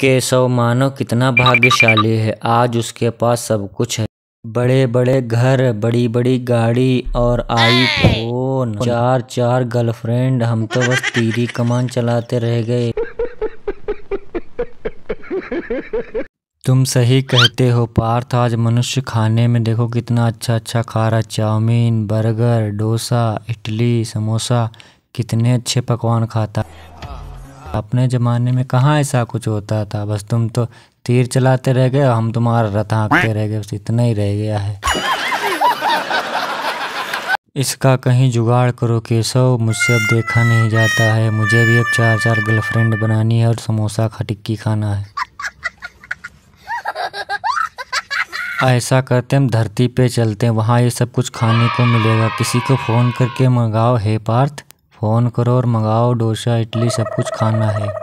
केसव मानो कितना भाग्यशाली है, आज उसके पास सब कुछ है। बड़े बड़े घर, बड़ी बड़ी गाड़ी और आईफोन, चार गर्लफ्रेंड। हम तो बस तीरी कमान चलाते रह गए। तुम सही कहते हो पार्थ, आज मनुष्य खाने में देखो कितना अच्छा अच्छा खा रहा। चाउमीन, बर्गर, डोसा, इडली, समोसा, कितने अच्छे पकवान खाता। अपने ज़माने में कहाँ ऐसा कुछ होता था। बस तुम तो तीर चलाते रह गए, हम तुम्हारा रथ हाँकते रह गए, बस इतना ही रह गया है। इसका कहीं जुगाड़ करो केसव, मुझसे अब देखा नहीं जाता है। मुझे भी अब चार गर्लफ्रेंड बनानी है और समोसा खटिक्की खाना है। ऐसा करते हम धरती पे चलते हैं, वहाँ ये सब कुछ खाने को मिलेगा। किसी को फ़ोन करके मंगाओ। हे पार्थ, फ़ोन करो और मंगाओ, डोसा इडली सब कुछ खाना है।